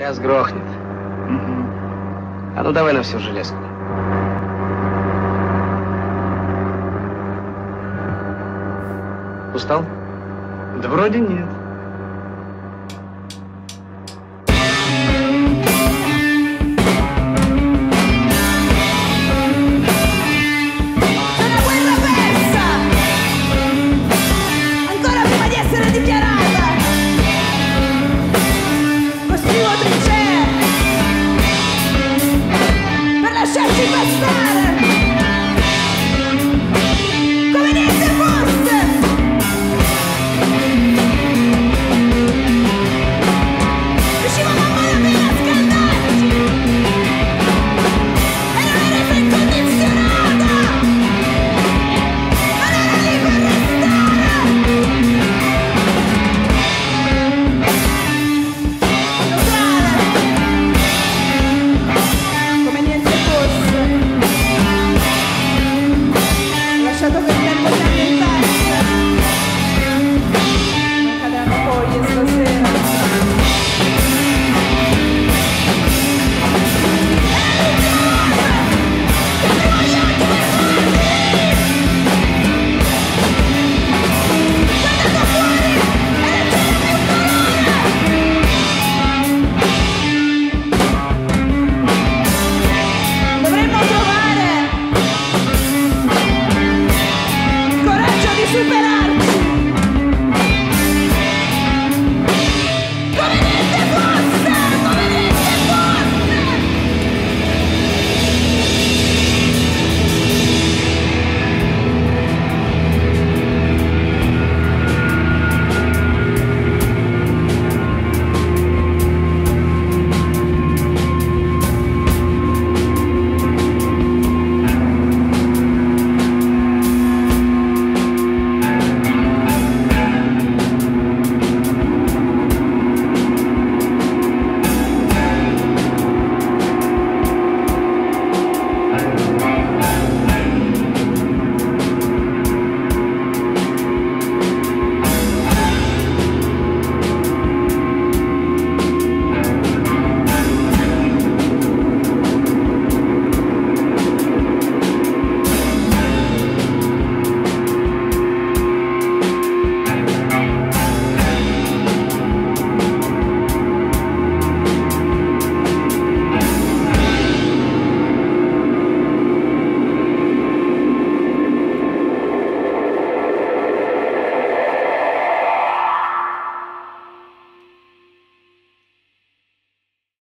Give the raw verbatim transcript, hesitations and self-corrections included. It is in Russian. Сейчас грохнет. Угу. А ну давай на всю железку. Устал? Да вроде нет.